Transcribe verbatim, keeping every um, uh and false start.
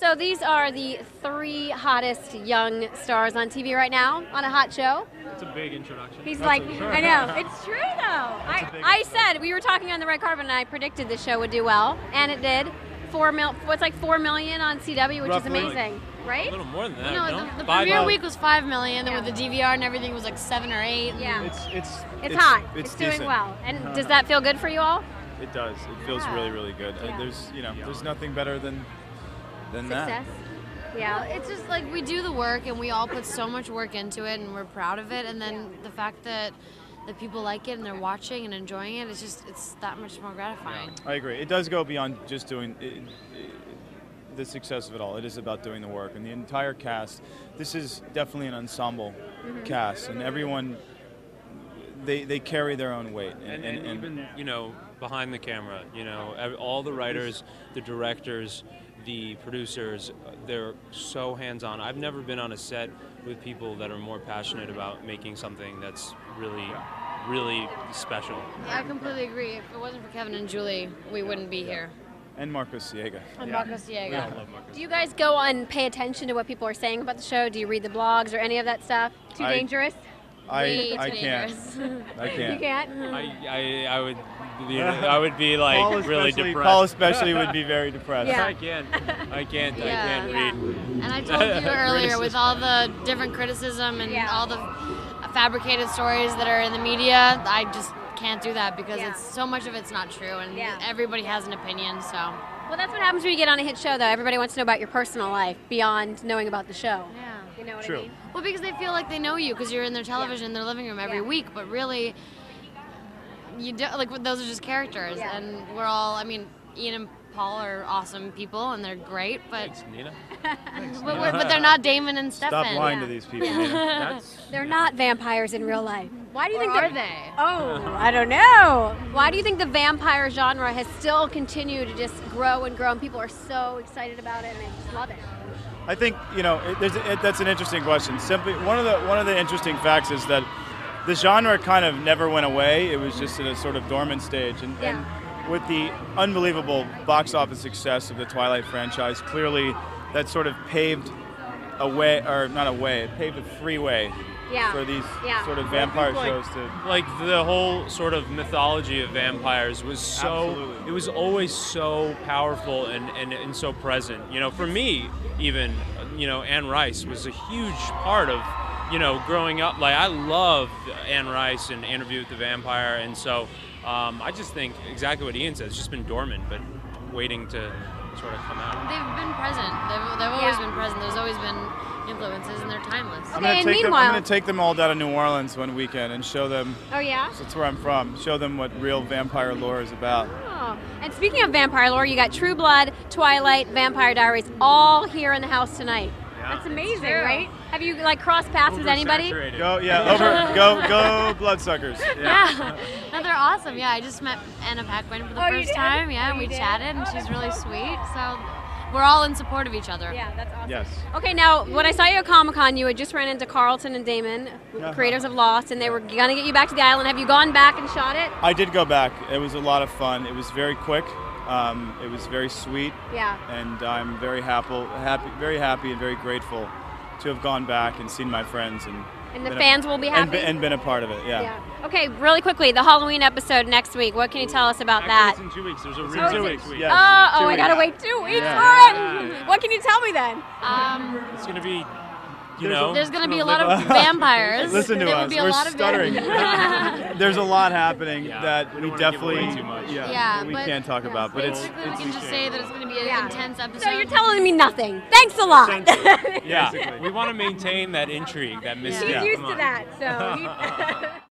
So these are the three hottest young stars on T V right now on a hot show. That's a big introduction. He's That's like, I know, it's true though. I, I said, we were talking on the red carpet and I predicted this show would do well, and it did. Four mil, what's like four million on C W, which Roughly is amazing, like, right? A little more than that. No, no? the, the premiere week was five million, yeah. Then with the D V R and everything was like seven or eight. Yeah, it's it's it's, it's hot. It's, it's doing well. And does that feel good for you all? It does. It yeah. feels really, really good. Yeah. Uh, there's, you know, there's nothing better than. Than Success. That. Yeah, well, it's just like we do the work and we all put so much work into it and we're proud of it, and then yeah. the fact that the people like it and they're watching and enjoying it, it's just, it's that much more gratifying. Yeah, I agree. It does go beyond just doing it, it, the success of it all. It is about doing the work and the entire cast. This is definitely an ensemble mm-hmm. cast, and everyone, they they carry their own weight. And, and, and, and even, and, you know, behind the camera, you know, all the writers, the directors, the producers, they're so hands-on. I've never been on a set with people that are more passionate about making something that's really, really special. Yeah, I completely agree. If it wasn't for Kevin and Julie, we yeah, wouldn't be yeah. here. And Marcos Siega. And yeah. Marcos Siega. We all love Marcos. Do you guys go and pay attention to what people are saying about the show? Do you read the blogs or any of that stuff? Too I, dangerous? I, Way I, too I dangerous. can't. I can't. You can't? I, I, I would... You know, I would be like Paul really depressed. Paul especially would be very depressed. Yeah. I can't. I can't. Yeah, I can't yeah. read. And I told you earlier, with all the different criticism and yeah. all the fabricated stories that are in the media, I just can't do that because yeah. it's so much of it's not true, and yeah. everybody has an opinion. So. Well, that's what happens when you get on a hit show, though. Everybody wants to know about your personal life beyond knowing about the show. Yeah. You know what True. I mean? Well, because they feel like they know you because you're in their television, yeah. their living room every yeah. week, but really. You do, like, those are just characters, yeah. and we're all, I mean, Ian and Paul are awesome people, and they're great, but... Thanks, Nina. Thanks, but, Nina. but they're not Damon and Stefan. Stop lying yeah. to these people, Nina. That's, they're yeah. not vampires in real life. Why do you or think are they? Oh, I don't know. Why do you think the vampire genre has still continued to just grow and grow, and people are so excited about it, and they just love it? I think, you know, it, there's, it, that's an interesting question. Simply, one of the one of the interesting facts is that the genre kind of never went away. It was just at a sort of dormant stage. And, yeah. and with the unbelievable box office success of the Twilight franchise, clearly that sort of paved a way, or not a way, it paved a freeway yeah. for these yeah. sort of vampire like, shows to... Like the whole sort of mythology of vampires was so, Absolutely. it was always so powerful and, and, and so present. You know, for me even, you know, Anne Rice was a huge part of you know, growing up, like I loved Anne Rice and Interview with the Vampire, and so um, I just think exactly what Ian says, it's just been dormant, but waiting to sort of come out. They've been present. They've, they've always yeah. been present. There's always been influences, and they're timeless. Okay, I'm gonna and take them, I'm going to take them all down to New Orleans one weekend and show them. Oh yeah. That's where I'm from. Show them what real vampire lore is about. Oh. And speaking of vampire lore, you got True Blood, Twilight, Vampire Diaries, all here in the house tonight. That's amazing, right? Have you like crossed paths with anybody? Go, yeah, over, go, go, bloodsuckers. Yeah, yeah. No, they're awesome. Yeah, I just met Anna Paquin for the oh, first time. Yeah, oh, we did? chatted, and oh, she's really so sweet. So we're all in support of each other. Yeah, that's awesome. Yes. Okay, now when I saw you at Comic-Con, you had just ran into Carlton and Damon, uh-huh. creators of Lost, and they were gonna get you back to the island. Have you gone back and shot it? I did go back. It was a lot of fun. It was very quick. Um, it was very sweet, yeah. and I'm very happy, happy, very happy, and very grateful to have gone back and seen my friends, and and the fans a, will be happy and, and been a part of it. Yeah. yeah. Okay, really quickly, the Halloween episode next week. What can you tell us about Actually, that? It's in two weeks. There's a real oh, two weeks. Week. Yes, oh, two oh weeks. I gotta wait two weeks yeah. for it. Yeah, yeah. What can you tell me then? Um, it's gonna be. You know, there's going to be a lot of vampires. Listen to there us. Be a We're lot of stuttering. There's a lot happening yeah, that we, we definitely too much. Yeah, yeah, we can't talk yeah, about. But it's, it's we can just say that it's going to be an yeah. intense episode. So you're telling me nothing. Thanks a lot. Yeah, we want to maintain that intrigue, that mystery. Yeah. He's yeah. used to that, so.